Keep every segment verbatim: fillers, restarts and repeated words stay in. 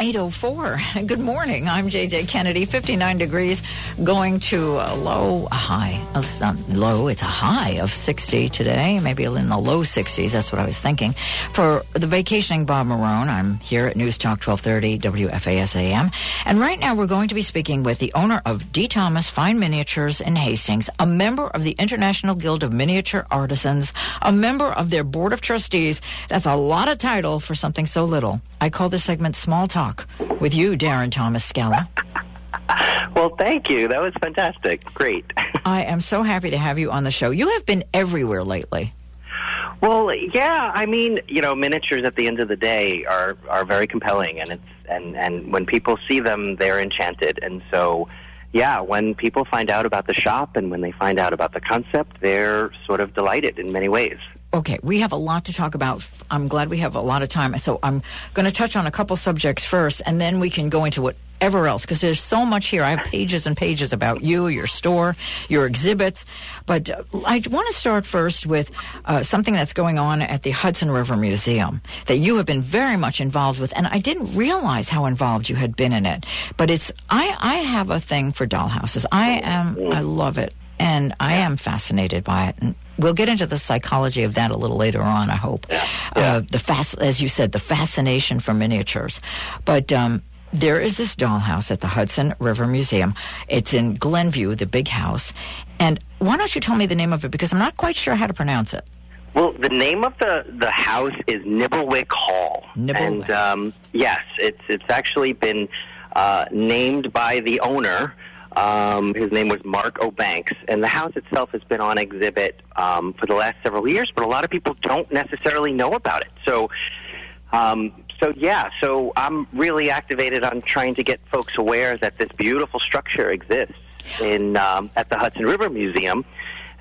eight oh four. Good morning. I'm J J. Kennedy. fifty-nine degrees, going to a low, a high. It's not low, it's a high of sixty today. Maybe in the low sixties. That's what I was thinking. For the vacationing Bob Marone, I'm here at News Talk twelve thirty W F A S A M. And right now we're going to be speaking with the owner of D. Thomas Fine Miniatures in Hastings, a member of the International Guild of Miniature Artisans, a member of their Board of Trustees. That's a lot of title for something so little. I call this segment Small Talk with you, Darren Thomas Scala. Well, thank you. That was fantastic. Great. I am so happy to have you on the show. You have been everywhere lately. Well, yeah. I mean, you know, miniatures at the end of the day are, are very compelling, and it's and, and when people see them, they're enchanted. And so, yeah, when people find out about the shop and when they find out about the concept, they're sort of delighted in many ways. Okay, we have a lot to talk about. I'm glad we have a lot of time. So I'm going to touch on a couple subjects first, and then we can go into whatever else, because there's so much here. I have pages and pages about you, your store, your exhibits. But I want to start first with uh, something that's going on at the Hudson River Museum that you have been very much involved with, and I didn't realize how involved you had been in it. But it's I, I have a thing for dollhouses. I am I love it, and I am fascinated by it. And we'll get into the psychology of that a little later on, I hope. Yeah. Uh, the fas- as you said, the fascination for miniatures. But um, there is this dollhouse at the Hudson River Museum. It's in Glenview, the big house. And why don't you tell me the name of it, because I'm not quite sure how to pronounce it. Well, the name of the, the house is Nybelwyck Hall. Nibelwick. And um, yes, it's, it's actually been uh, named by the owner. Um, his name was Marco Banks, and the house itself has been on exhibit um, for the last several years, but a lot of people don't necessarily know about it. So, um, so yeah, so I'm really activated on trying to get folks aware that this beautiful structure exists in um, at the Hudson River Museum.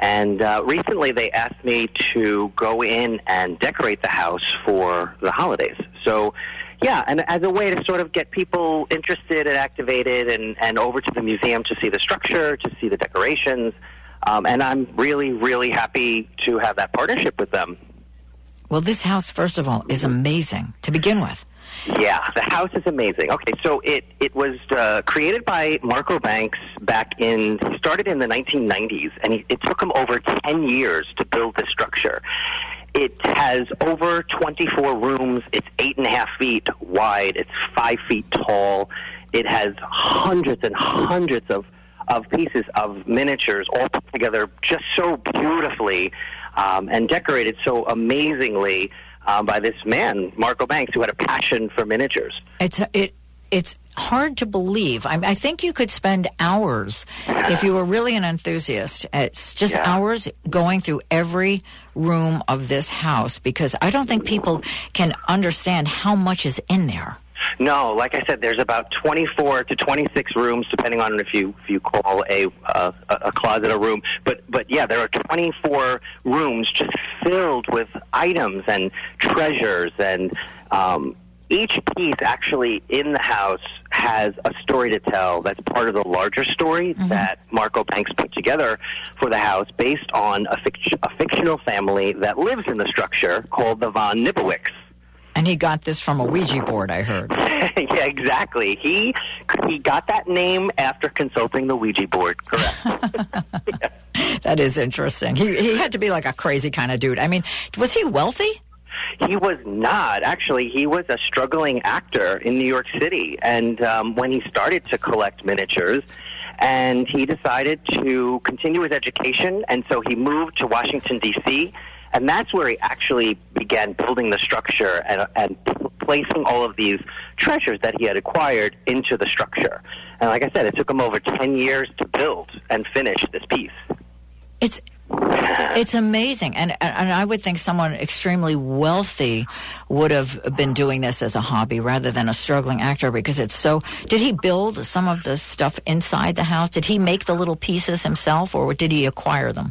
And uh, recently they asked me to go in and decorate the house for the holidays. So, yeah, and as a way to sort of get people interested and activated and, and over to the museum to see the structure, to see the decorations. Um, and I'm really, really happy to have that partnership with them. Well, this house, first of all, is amazing to begin with. Yeah, the house is amazing. Okay, so it, it was uh, created by Marco Banks back in, he started in the nineteen nineties, and he, it took him over ten years to build this structure. It has over twenty-four rooms. It's eight and a half feet wide. It's five feet tall. It has hundreds and hundreds of, of pieces of miniatures all put together just so beautifully um, and decorated so amazingly uh, by this man, Marco Banks, who had a passion for miniatures. It's a, it it's hard to believe. I, I think you could spend hours, yeah. if you were really an enthusiast, it's just yeah. hours going through every room of this house, because I don't think people can understand how much is in there. No, like I said, there's about twenty-four to twenty-six rooms, depending on if you if you call a uh, a closet a room. But but yeah, there are twenty-four rooms just filled with items and treasures, and um, each piece actually in the house has a story to tell that's part of the larger story mm-hmm. that Marco Banks put together for the house based on a, fict- a fictional family that lives in the structure called the Von Nybelwycks. And he got this from a Ouija board, I heard. Yeah, exactly. He he got that name after consulting the Ouija board, correct. Yeah. That is interesting. He, he had to be like a crazy kind of dude. I mean, was he wealthy? He was not. Actually, he was a struggling actor in New York City. And um, when he started to collect miniatures, and he decided to continue his education, and so he moved to Washington, D C, and that's where he actually began building the structure and, and p- placing all of these treasures that he had acquired into the structure. And like I said, it took him over ten years to build and finish this piece. It's It's amazing, and and I would think someone extremely wealthy would have been doing this as a hobby rather than a struggling actor, because it's so... Did he build some of the stuff inside the house? Did he make the little pieces himself, or did he acquire them?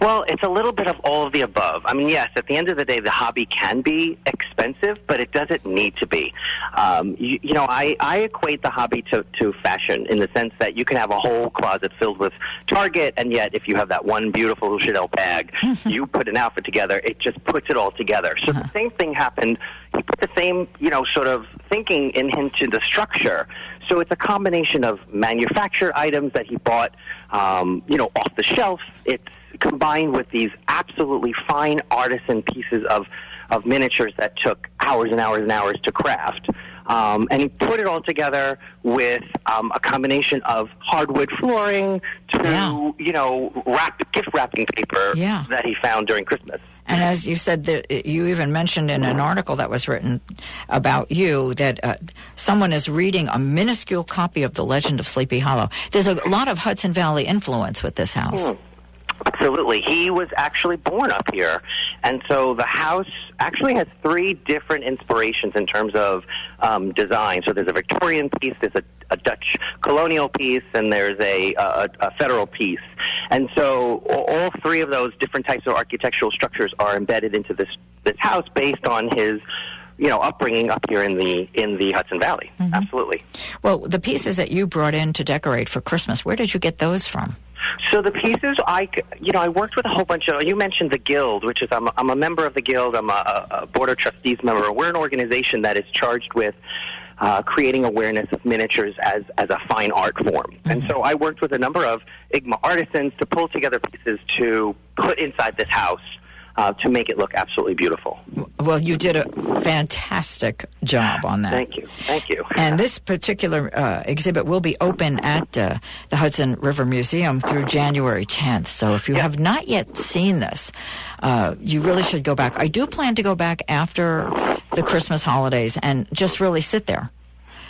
Well, it's a little bit of all of the above. I mean, yes, at the end of the day, the hobby can be expensive, but it doesn't need to be. Um, you, you know, I, I equate the hobby to, to fashion in the sense that you can have a whole closet filled with Target, and yet if you have that one beautiful Chanel bag, you put an outfit together, it just puts it all together. So uh-huh. The same thing happened. He put the same, you know, sort of thinking in, into the structure. So it's a combination of manufactured items that he bought, um, you know, off the shelf. It's combined with these absolutely fine artisan pieces of, of miniatures that took hours and hours and hours to craft. Um, and he put it all together with um, a combination of hardwood flooring to, yeah. you know, wrap, gift wrapping paper yeah. that he found during Christmas. And as you said, the, you even mentioned in an article that was written about you that uh, someone is reading a minuscule copy of The Legend of Sleepy Hollow. There's a lot of Hudson Valley influence with this house. Mm. Absolutely. He was actually born up here. And so the house actually has three different inspirations in terms of um, design. So there's a Victorian piece, there's a, a Dutch colonial piece, and there's a, a, a federal piece. And so all three of those different types of architectural structures are embedded into this, this house based on his you know, upbringing up here in the in the Hudson Valley. Mm-hmm. Absolutely. Well, the pieces that you brought in to decorate for Christmas, where did you get those from? So the pieces, I, you know, I worked with a whole bunch of, you mentioned the Guild, which is, I'm, I'm a member of the Guild, I'm a, a Board of Trustees member. We're an organization that is charged with uh, creating awareness of miniatures as, as a fine art form. And so I worked with a number of I G M A artisans to pull together pieces to put inside this house uh, to make it look absolutely beautiful. Well, you did a fantastic job on that. Thank you. Thank you. And this particular uh, exhibit will be open at uh, the Hudson River Museum through January tenth. So if you yeah. have not yet seen this, uh, you really should go back. I do plan to go back after the Christmas holidays and just really sit there.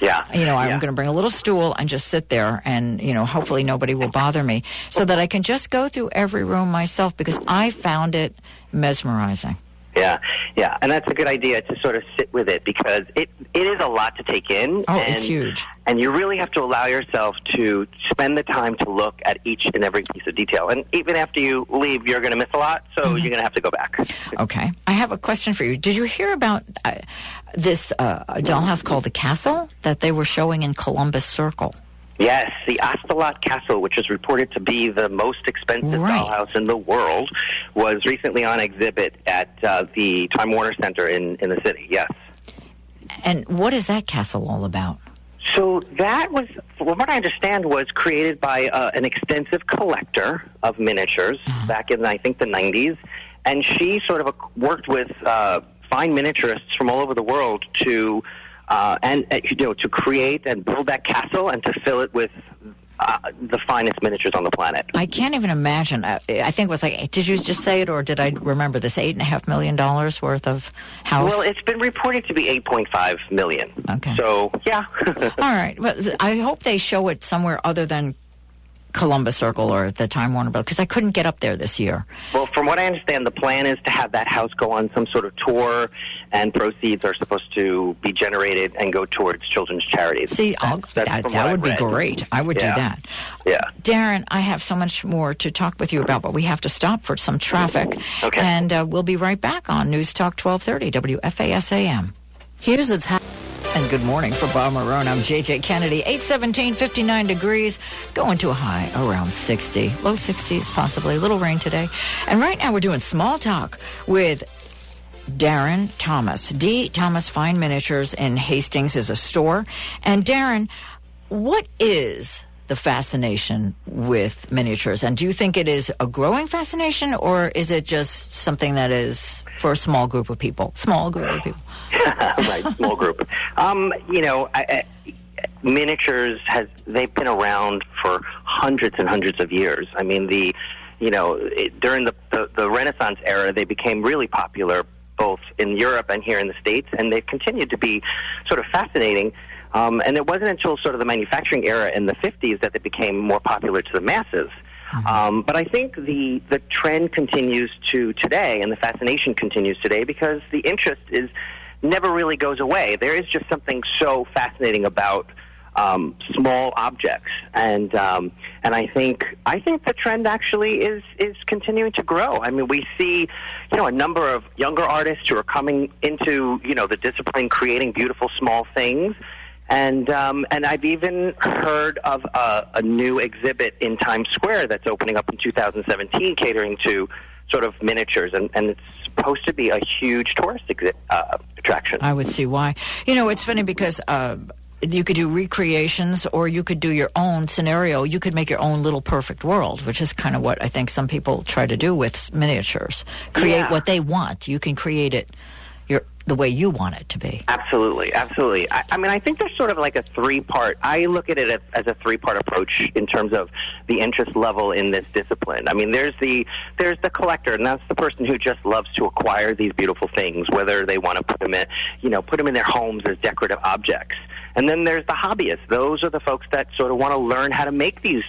Yeah. You know, I'm yeah. going to bring a little stool and just sit there and, you know, hopefully nobody will bother me so that I can just go through every room myself because I found it mesmerizing. Yeah, yeah, and that's a good idea to sort of sit with it because it, it is a lot to take in. Oh, and, it's huge. And you really have to allow yourself to spend the time to look at each and every piece of detail. And even after you leave, you're going to miss a lot, so mm-hmm. you're going to have to go back. Okay. I have a question for you. Did you hear about uh, this uh, dollhouse called The Castle that they were showing in Columbus Circle? Yes, the Astolat Castle, which is reported to be the most expensive right. dollhouse in the world, was recently on exhibit at uh, the Time Warner Center in, in the city, yes. And what is that castle all about? So that was, from what I understand, was created by uh, an extensive collector of miniatures uh-huh. back in, I think, the nineties. And she sort of worked with uh, fine miniaturists from all over the world to... Uh, and, uh, you know, to create and build that castle and to fill it with uh, the finest miniatures on the planet. I can't even imagine. I, I think it was like, did you just say it or did I remember this? Eight and a half million dollars worth of house? Well, it's been reported to be eight point five million. Okay. So, yeah. All right. Well, I hope they show it somewhere other than Columbus Circle or the Time Warner Building, because I couldn't get up there this year. Well, from what I understand, the plan is to have that house go on some sort of tour, and proceeds are supposed to be generated and go towards children's charities. See, I'll, that's, that's that, that would be great. I would yeah. do that. Yeah. Darren, I have so much more to talk with you about, but we have to stop for some traffic. Okay. And uh, we'll be right back on News Talk twelve thirty W F A S A M. Here's what's happening. And good morning for Bob Marone. I'm J J. Kennedy. eight seventeen, fifty-nine degrees, going to a high around sixty. Low sixties, possibly. A little rain today. And right now we're doing small talk with Darren Thomas. D. Thomas Fine Miniatures in Hastings is a store. And Darren, what is the fascination with miniatures? And do you think it is a growing fascination, or is it just something that is for a small group of people? Small group of people. Right, small group. Um, you know, I, I, miniatures, has they've been around for hundreds and hundreds of years. I mean, the you know, it, during the, the, the Renaissance era, they became really popular both in Europe and here in the States, and they've continued to be sort of fascinating. Um, and it wasn't until sort of the manufacturing era in the fifties that they became more popular to the masses. Mm-hmm. Um, but I think the, the trend continues to today, and the fascination continues today, because the interest is never really goes away. There is just something so fascinating about um, small objects, and um, and I think I think the trend actually is is continuing to grow. I mean, we see you know a number of younger artists who are coming into you know the discipline, creating beautiful small things. And um, and I've even heard of a, a new exhibit in Times Square that's opening up in two thousand seventeen, catering to sort of miniatures, and, and it's supposed to be a huge tourist exi- uh, attraction. I would see why. You know, it's funny because uh, you could do recreations or you could do your own scenario. You could make your own little perfect world, which is kind of what I think some people try to do with miniatures. Create yeah. what they want. You can create it your the way you want it to be. Absolutely, absolutely. I, I mean, I think there's sort of like a three-part, I look at it as, as a three-part approach in terms of the interest level in this discipline. I mean, there's the there's the collector, and that's the person who just loves to acquire these beautiful things, whether they want to put them in, you know, put them in their homes as decorative objects. And then there's the hobbyists. Those are the folks that sort of want to learn how to make these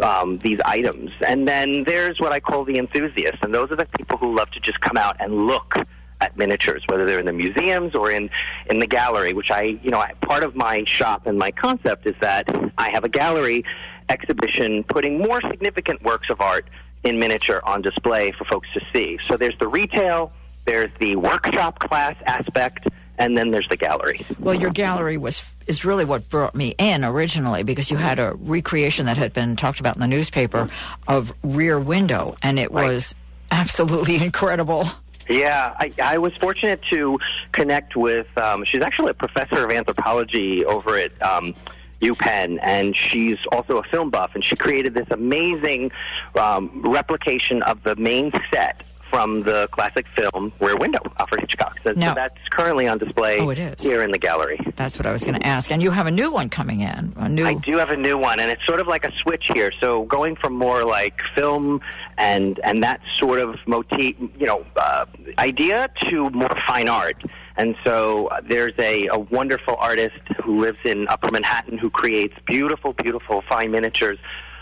um, these items. And then there's what I call the enthusiasts, and those are the people who love to just come out and look at miniatures, whether they're in the museums or in, in the gallery, which I, you know, I, part of my shop and my concept is that I have a gallery exhibition putting more significant works of art in miniature on display for folks to see. So there's the retail, there's the workshop class aspect, and then there's the gallery. Well, your gallery was is really what brought me in originally, because you had a recreation that had been talked about in the newspaper of Rear Window, and it right. was absolutely incredible. Yeah, I, I was fortunate to connect with, um, she's actually a professor of anthropology over at um, UPenn, and she's also a film buff, and she created this amazing um, replication of the main set from the classic film Rear Window, Alfred Hitchcock. So, no. so that's currently on display oh, it is. here in the gallery. That's what I was going to ask. And you have a new one coming in. A new... I do have a new one, and it's sort of like a switch here. So going from more like film and and that sort of motif, you know, uh, idea to more fine art. And so uh, there's a, a wonderful artist who lives in Upper Manhattan who creates beautiful, beautiful fine miniatures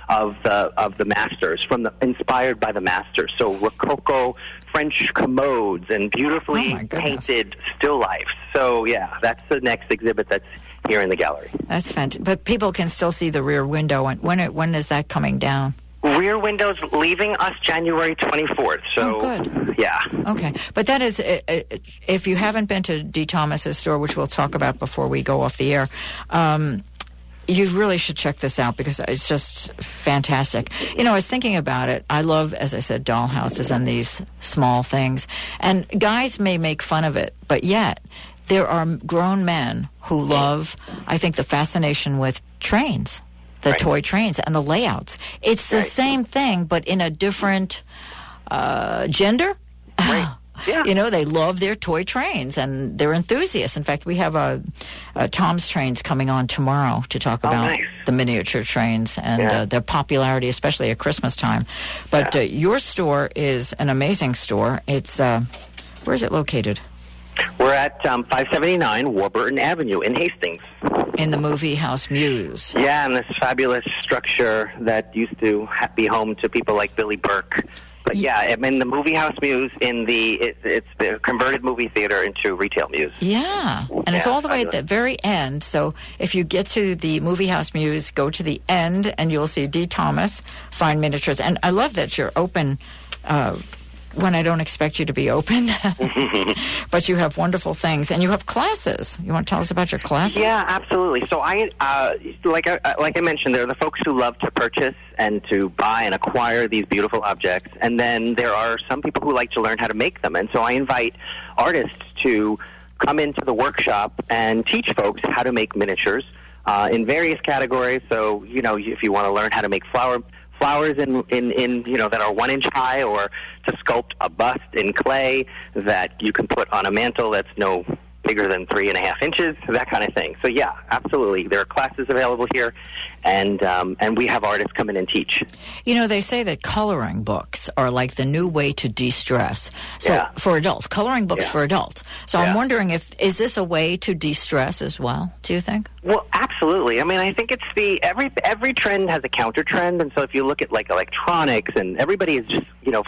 of the of the masters, from the inspired by the masters, so Rococo French commodes and beautifully oh painted still life. So yeah, that's the next exhibit that's here in the gallery. That's fantastic. But people can still see the Rear Window. And when it, when is that coming down? Rear Window's leaving us January twenty-fourth. So oh, good. Yeah. Okay, but that is uh, if you haven't been to D. Thomas's store, which we'll talk about before we go off the air. Um, You really should check this out because it's just fantastic. You know, I was thinking about it. I love, as I said, dollhouses and these small things. And guys may make fun of it, but yet there are grown men who love, I think, the fascination with trains, the right. toy trains and the layouts. It's the right. same thing, but in a different uh, gender. Right. Yeah. You know, they love their toy trains, and they're enthusiasts. In fact, we have a, a Tom's Trains coming on tomorrow to talk oh, about nice. the miniature trains and yeah. uh, their popularity, especially at Christmas time. But yeah. uh, your store is an amazing store. It's uh, where is it located? We're at um, five seventy-nine Warburton Avenue in Hastings. In the Movie House Muse. Yeah, and this fabulous structure that used to ha- be home to people like Billy Burke. But yeah, I mean, the Movie House Muse in the, it, it's the converted movie theater into retail muse. Yeah, and yeah, it's all the way at the very end. So if you get to the Movie House Muse, go to the end, and you'll see D. Thomas Fine Miniatures. And I love that you're open uh, when I don't expect you to be open. But you have wonderful things, and you have classes. You want to tell us about your classes? Yeah, absolutely. So I, uh, like I, like I mentioned, there are the folks who love to purchase and to buy and acquire these beautiful objects. And then there are some people who like to learn how to make them. And so I invite artists to come into the workshop and teach folks how to make miniatures uh, in various categories. So, you know, if you want to learn how to make flower flowers in, in, in, you know, that are one inch high, or to sculpt a bust in clay that you can put on a mantle that's no bigger than three and a half inches, that kind of thing. So yeah, absolutely. There are classes available here, and um, and we have artists come in and teach. You know, they say that coloring books are like the new way to de-stress. So yeah. for adults, coloring books yeah. for adults. So yeah. I'm wondering if, is this a way to de-stress as well, do you think? Well, absolutely. I mean, I think it's the, every every trend has a counter trend, and so if you look at like electronics, and everybody is just, you know,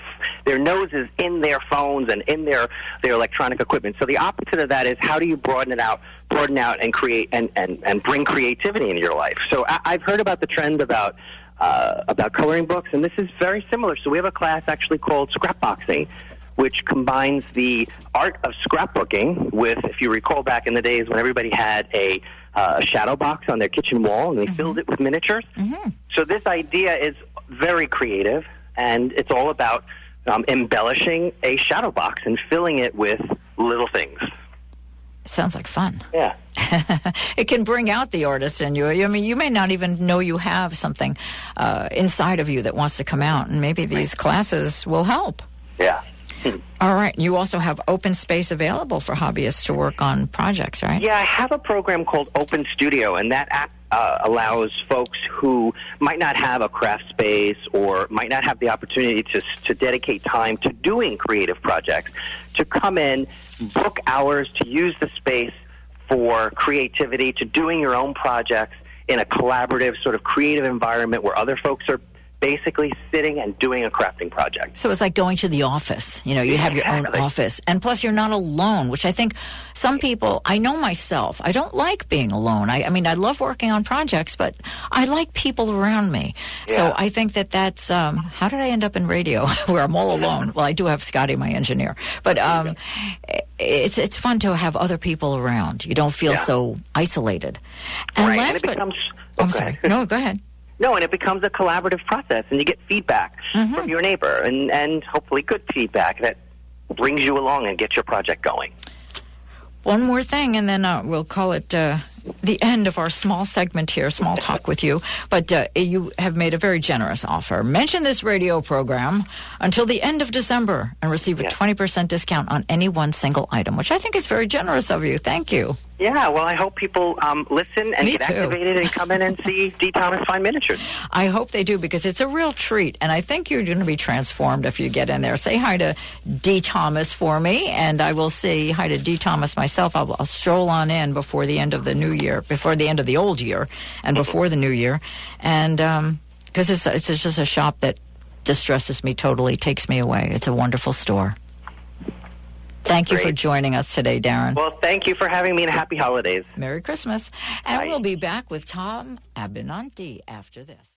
their nose is in their phones and in their, their electronic equipment. So the opposite of that is how do you broaden it out, broaden out and create and, and, and bring creativity into your life? So I, I've heard about the trend about uh, about coloring books, and this is very similar. So we have a class actually called Scrapboxing, which combines the art of scrapbooking with, if you recall back in the days when everybody had a uh, shadow box on their kitchen wall and they mm-hmm. filled it with miniatures. Mm-hmm. So this idea is very creative, and it's all about um, embellishing a shadow box and filling it with little things. Sounds like fun. Yeah. It can bring out the artist in you. I mean, you may not even know you have something uh, inside of you that wants to come out, and maybe these classes will help. Yeah. All right. You also have open space available for hobbyists to work on projects, right? Yeah, I have a program called Open Studio, and that app Uh, allows folks who might not have a craft space or might not have the opportunity to to dedicate time to doing creative projects to come in, book hours, to use the space for creativity, to doing your own projects in a collaborative sort of creative environment where other folks are basically sitting and doing a crafting project. So it's like going to the office. You know, you have your own office. And plus, you're not alone, which I think some people, I know myself, I don't like being alone. I, I mean, I love working on projects, but I like people around me. Yeah. So I think that that's, um, how did I end up in radio where I'm all alone? Well, I do have Scotty, my engineer. But um, it's it's fun to have other people around. You don't feel yeah. so isolated. And right. last and it becomes, but, okay. I'm sorry. No, go ahead. No, and it becomes a collaborative process, and you get feedback mm-hmm. from your neighbor, and, and hopefully good feedback that brings you along and gets your project going. One more thing, and then uh, we'll call it uh, the end of our small segment here, small talk with you. But uh, you have made a very generous offer. Mention this radio program until the end of December and receive a yes. twenty percent discount on any one single item, which I think is very generous of you. Thank you. Yeah, well, I hope people um, listen and Me get too. activated and come in and see D. Thomas Fine Miniatures. I hope they do, because it's a real treat, and I think you're going to be transformed if you get in there. Say hi to D. Thomas for me, and I will say hi to D. Thomas myself. I'll, I'll stroll on in before the end of the new year, before the end of the old year, and before the new year, and um, because it's, it's just a shop that distresses me totally, takes me away. It's a wonderful store. Thank Great. you for joining us today, Darren. Well, thank you for having me, and happy holidays. Merry Christmas. And Bye. We'll be back with Tom Abinanti after this.